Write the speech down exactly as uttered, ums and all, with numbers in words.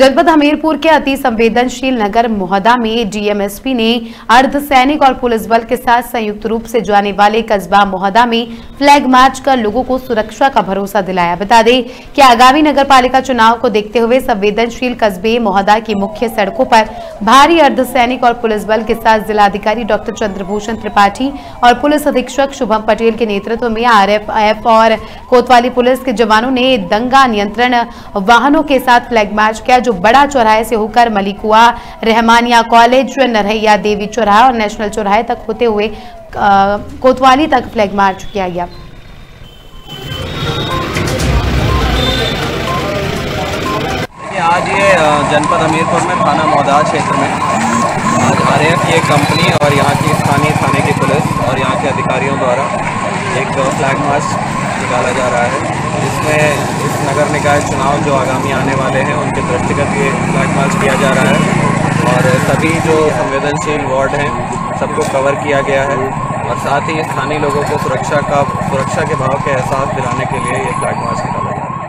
जनपद हमीरपुर के अति संवेदनशील नगर मोहदा में डीएमएसपी ने अर्धसैनिक और पुलिस बल के साथ संयुक्त रूप से जाने वाले कस्बा मोहदा में फ्लैग मार्च कर लोगों को सुरक्षा का भरोसा दिलाया। बता दें कि आगामी नगर पालिका चुनाव को देखते हुए संवेदनशील कस्बे मोहदा की मुख्य सड़कों पर भारी अर्धसैनिक और पुलिस बल के साथ जिलाधिकारी डॉक्टर चंद्रभूषण त्रिपाठी और पुलिस अधीक्षक शुभम पटेल के नेतृत्व में आरएएफ और कोतवाली पुलिस के जवानों ने दंगा नियंत्रण वाहनों के साथ फ्लैग मार्च किया, जो बड़ा चौराहे से होकर मलिकुआ रहमानिया कॉलेज, नरहैया देवी चौराहा और नेशनल चौराहे तक होते हुए कोतवाली तक फ्लैग मार्च किया गया। आज ये जनपद हमीरपुर में थाना मोहदा क्षेत्र में आज आरएएफ की एक कंपनी और यहाँ की स्थानीय थाने की पुलिस और यहाँ के अधिकारियों द्वारा एक फ्लैग मार्च निकाला जा रहा है, जिसमें इस नगर निकाय चुनाव जो आगामी आने वाले हैं उनके दृष्टिगत ये फ्लैग मार्च किया जा रहा है और सभी जो संवेदनशील वार्ड हैं सबको कवर किया गया है और साथ ही स्थानीय लोगों को सुरक्षा का सुरक्षा के भाव के एहसास दिलाने के लिए ये फ्लैग मार्च निकाला।